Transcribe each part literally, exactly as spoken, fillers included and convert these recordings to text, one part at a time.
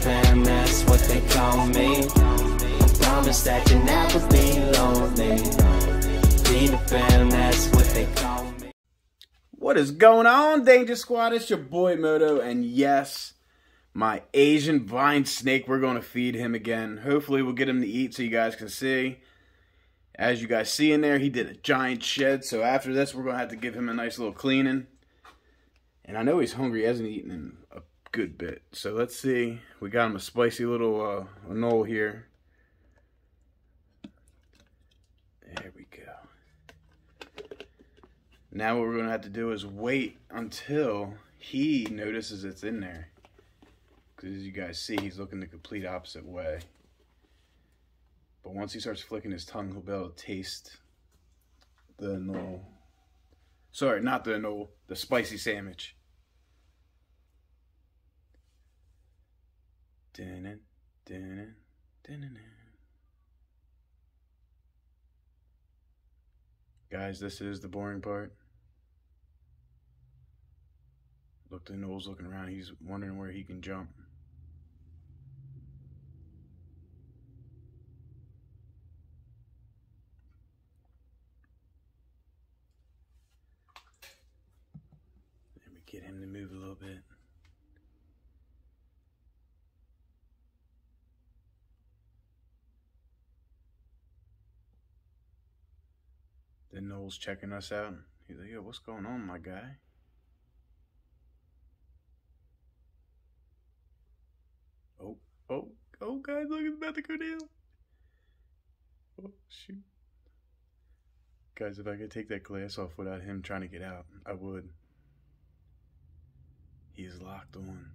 fam, that's what they call me. I promise that you'll never be lonely. Be the fam, that's what they call me. What is going on, Danger Squad? It's your boy Moto, and yes, my Asian vine snake, we're going to feed him again. Hopefully we'll get him to eat so you guys can see. As you guys see in there, he did a giant shed, so after this, we're going to have to give him a nice little cleaning. And I know he's hungry. He hasn't eaten in a good bit. So let's see. We got him a spicy little uh, anole here. There we go. Now what we're going to have to do is wait until he notices it's in there. Because as you guys see, he's looking the complete opposite way. But once he starts flicking his tongue, he'll be able to taste the anole. Sorry, not the anole, the spicy sandwich. Dun, dun, dun, dun. Guys, this is the boring part. Look, the anole's looking around. He's wondering where he can jump. Get him to move a little bit. Then Noel's checking us out. He's like, yo, what's going on, my guy? Oh, oh, oh, guys, look, it's about to go down. Oh, shoot. Guys, if I could take that glass off without him trying to get out, I would. He's locked on.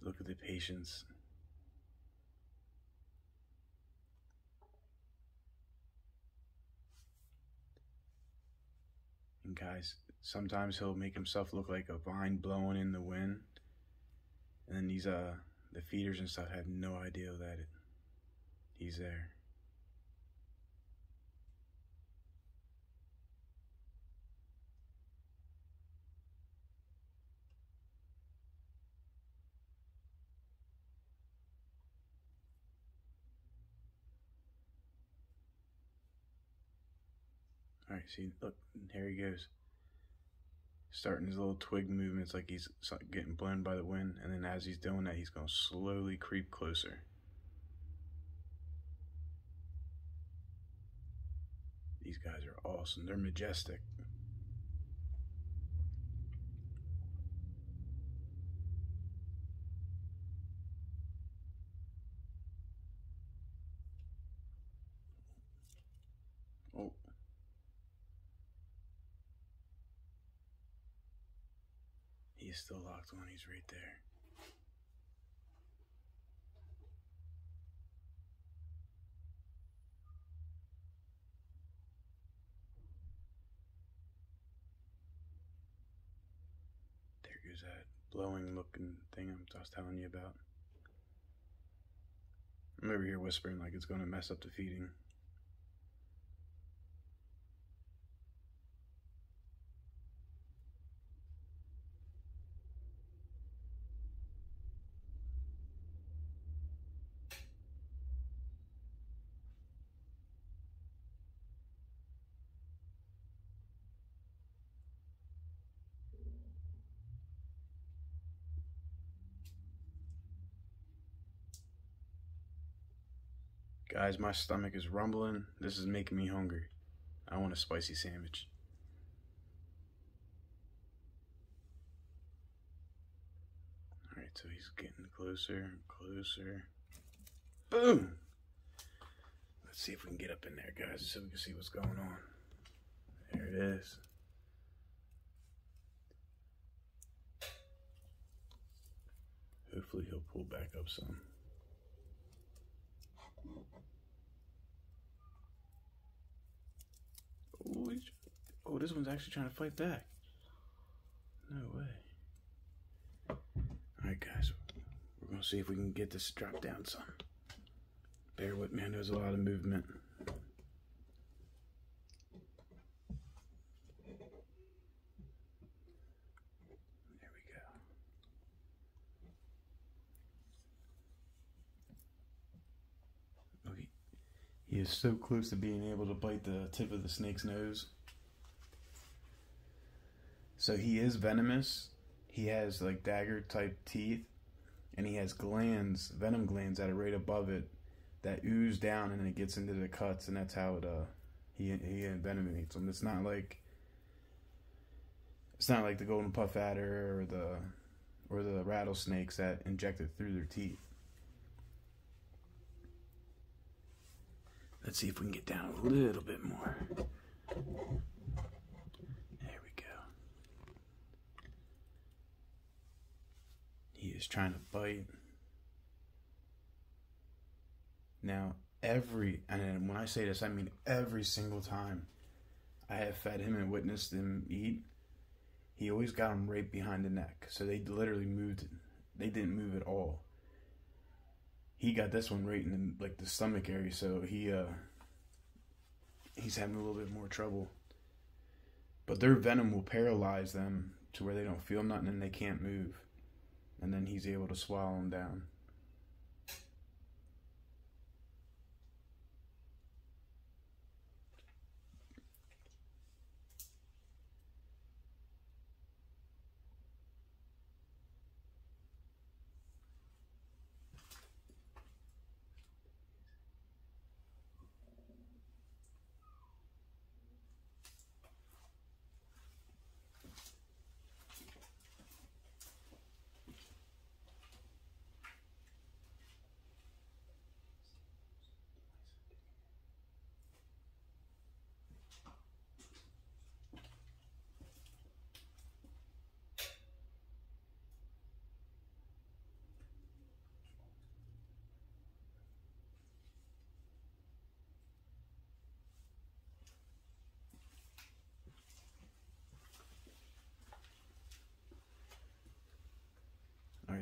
Look at the patience. And guys, sometimes he'll make himself look like a vine blowing in the wind. And then these, uh, the feeders and stuff have no idea that it, he's there. Alright, see, look, here he goes. Starting his little twig movements like he's getting blown by the wind, and then as he's doing that, he's going to slowly creep closer. These guys are awesome. They're majestic. He's still locked on, he's right there. There goes that blowing looking thing I was telling you about. I'm over here whispering like it's going to mess up the feeding. Guys, my stomach is rumbling. This is making me hungry. I want a spicy sandwich. Alright, so he's getting closer and closer. Boom! Let's see if we can get up in there, guys, so we can see what's going on. There it is. Hopefully he'll pull back up some. Oh, this one's actually trying to fight back. No way. Alright, guys. We're going to see if we can get this to drop down some. Bear with me. I know there's a lot of movement. He is so close to being able to bite the tip of the snake's nose. So he is venomous. He has like dagger type teeth, and he has glands, venom glands that are right above it that ooze down, and then it gets into the cuts, and that's how it uh he he envenomates them. It's not like it's not like the golden puff adder or the or the rattlesnakes that inject it through their teeth. Let's see if we can get down a little bit more. There we go. He is trying to bite. Now, every, and when I say this, I mean every single time I have fed him and witnessed him eat, he always got him right behind the neck. So they literally moved, they didn't move at all. He got this one right in the, like the stomach area, so he uh, he's having a little bit more trouble. But their venom will paralyze them to where they don't feel nothing and they can't move. And then he's able to swallow them down.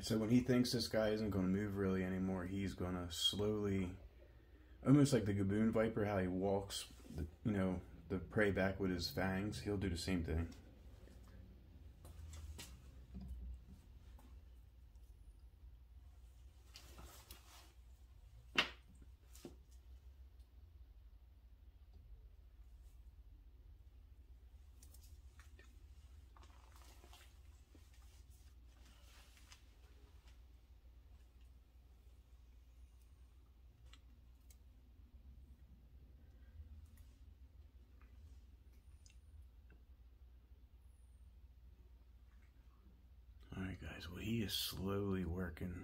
So when he thinks this guy isn't going to move really anymore, he's going to slowly, almost like the Gaboon Viper, how he walks, the, you know, the prey back with his fangs, he'll do the same thing. Guys, well, he is slowly working.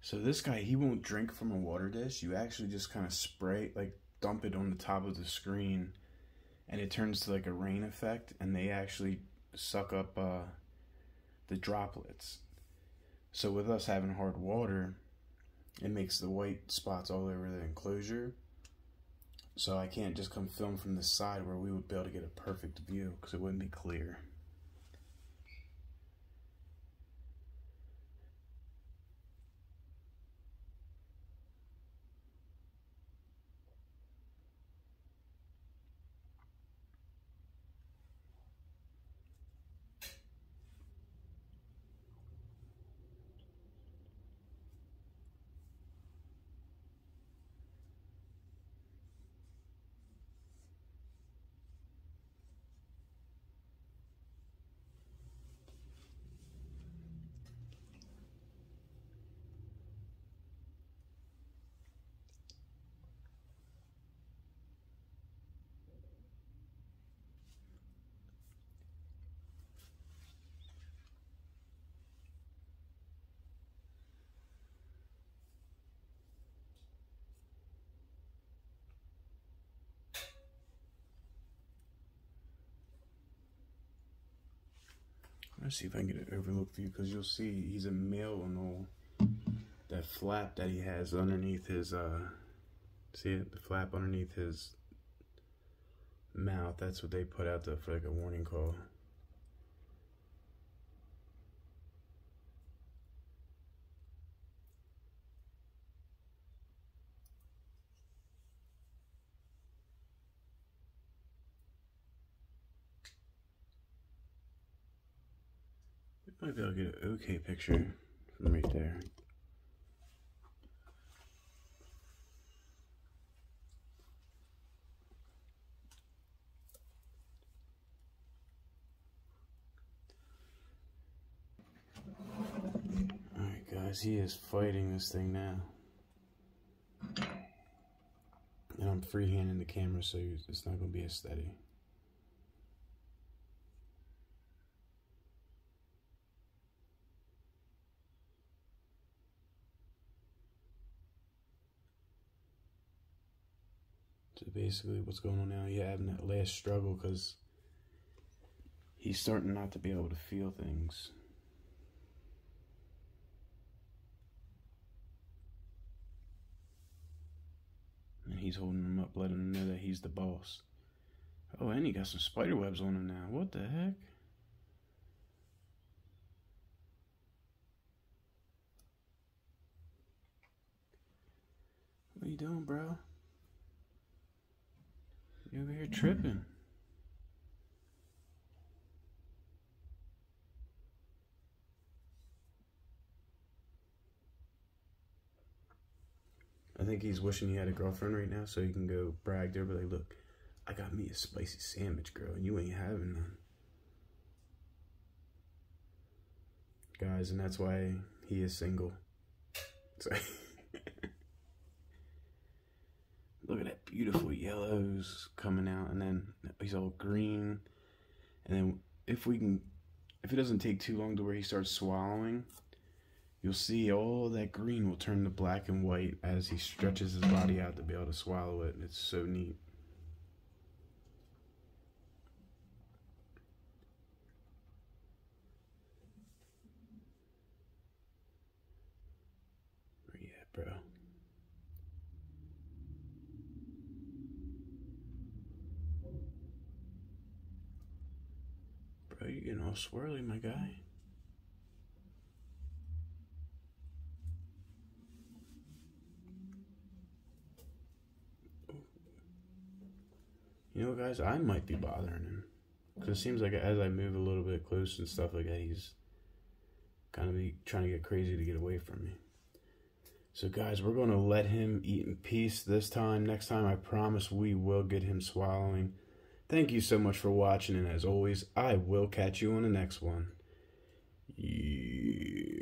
So this guy, he won't drink from a water dish. You actually just kind of spray, like dump it on the top of the screen, and it turns to like a rain effect, and they actually suck up uh, the droplets. So with us having hard water, it makes the white spots all over the enclosure. So I can't just come film from this side where we would be able to get a perfect view because it wouldn't be clear. Let's see if I can get an overlook view, because you'll see he's a male and all that flap that he has underneath his, uh, see it? The flap underneath his mouth. That's what they put out there for like a warning call. Might be able to get an okay picture right there. Alright guys, he is fighting this thing now. And I'm freehanding the camera so it's not going to be as steady. So basically what's going on now, yeah, having that last struggle because he's starting not to be able to feel things. And he's holding him up, letting him know that he's the boss. Oh, and he got some spider webs on him now. What the heck? What are you doing, bro? You over here tripping. I think he's wishing he had a girlfriend right now so he can go brag there, but like, look, I got me a spicy sandwich, girl, and you ain't having none. Guys, and that's why he is single. So look at that beautiful yellows coming out, and then he's all green. And then if we can, if it doesn't take too long to where he starts swallowing, you'll see all that green will turn to black and white as he stretches his body out to be able to swallow it. It's so neat. Where you at, bro? Bro, you're getting all swirly, my guy. You know, guys, I might be bothering him. Because it seems like as I move a little bit close and stuff like that, he's kind of be trying to get crazy to get away from me. So, guys, we're going to let him eat in peace this time. Next time, I promise we will get him swallowing. Thank you so much for watching, and as always, I will catch you on the next one. Yeah.